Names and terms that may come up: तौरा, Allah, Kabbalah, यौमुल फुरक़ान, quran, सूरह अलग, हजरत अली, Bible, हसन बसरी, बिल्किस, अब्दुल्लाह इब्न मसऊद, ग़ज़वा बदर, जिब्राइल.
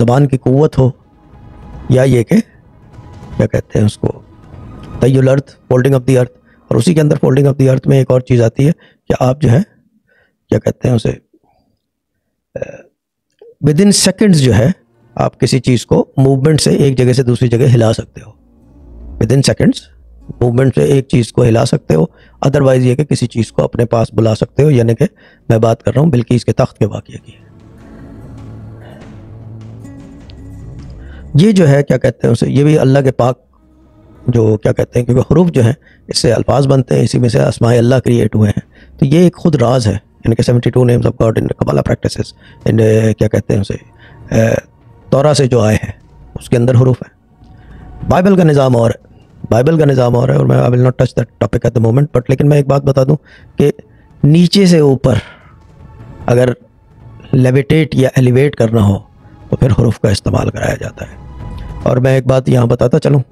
ज़बान की क़ुव्वत हो, या ये के क्या कहते हैं उसको तय्युल अर्थ, फोल्डिंग ऑफ द अर्थ। और उसी के अंदर फोल्डिंग ऑफ द अर्थ में एक और चीज़ आती है कि आप जो है क्या कहते हैं उसे विद इन सेकेंड्स जो है आप किसी चीज़ को मूवमेंट से एक जगह से दूसरी जगह हिला सकते हो। विद इन सेकेंड्स मूवमेंट से एक चीज़ को हिला सकते हो। अदरवाइज़ ये कि किसी चीज़ को अपने पास बुला सकते हो। यानी कि मैं बात कर रहा हूँ बिल्किस के तख्त के वाक़ये की। ये जो है क्या कहते हैं उसे, ये भी अल्लाह के पाक जो क्या कहते हैं, क्योंकि हरूफ जो हैं इससे अल्फाज बनते हैं, इसी में से असमाए अल्लाह क्रिएट हुए हैं। तो ये एक खुद राज है। यानी कि 72 names of God in Kabbalah practices in क्या कहते हैं उसे तौरा से जो आए हैं उसके अंदर हरूफ हैं। बाइबल का निज़ाम और है, बाइबल का निज़ाम और है। और मैं I will not touch that topic at the moment, but लेकिन मैं एक बात बता दूँ कि नीचे से ऊपर अगर लेविटेट या एलिवेट करना हो तो फिर हरूफ का इस्तेमाल कराया जाता है। और मैं एक बात यहाँ बताता चलूँ